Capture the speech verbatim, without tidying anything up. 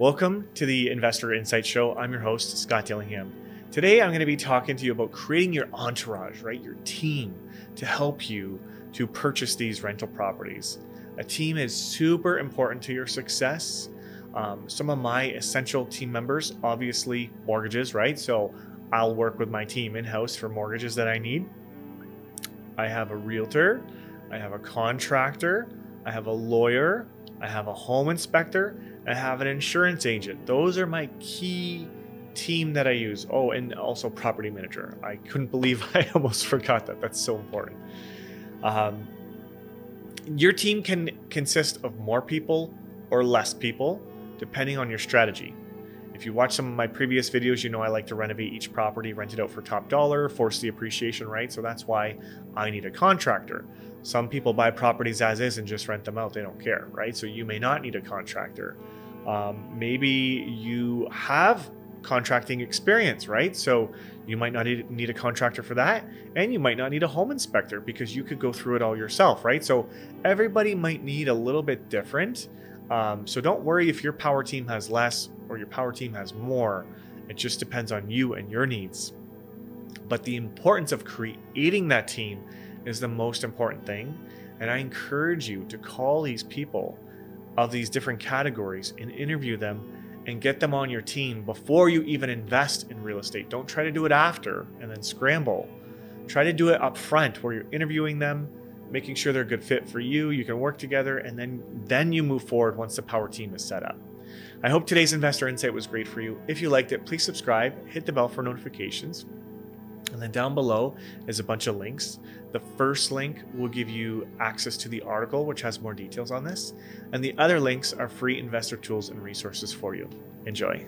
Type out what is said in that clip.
Welcome to the Investor Insight Show. I'm your host, Scott Dillingham. Today, I'm going to be talking to you about creating your entourage, right? Your team to help you to purchase these rental properties. A team is super important to your success. Um, some of my essential team members, obviously mortgages, right? So I'll work with my team in-house for mortgages that I need. I have a realtor, I have a contractor, I have a lawyer, I have a home inspector, I have an insurance agent. Those are my key team that I use. Oh, and also property manager. I couldn't believe I almost forgot that. That's so important. Um, your team can consist of more people or less people, depending on your strategy. If you watch some of my previous videos, you know I like to renovate each property, rent it out for top dollar, force the appreciation, right? So that's why I need a contractor. Some people buy properties as is and just rent them out. They don't care, right? So you may not need a contractor. Um, maybe you have contracting experience, right? So you might not need a contractor for that, and you might not need a home inspector because you could go through it all yourself, right? So everybody might need a little bit different. Um, so don't worry if your power team has less or your power team has more. It just depends on you and your needs. But the importance of creating that team is the most important thing. And I encourage you to call these people of these different categories and interview them and get them on your team before you even invest in real estate. Don't try to do it after and then scramble. Try to do it up front where you're interviewing them, making sure they're a good fit for you, you can work together, and then, then you move forward once the power team is set up. I hope today's Investor Insight was great for you. If you liked it, please subscribe, hit the bell for notifications. And then down below is a bunch of links. The first link will give you access to the article, which has more details on this. And the other links are free investor tools and resources for you. Enjoy.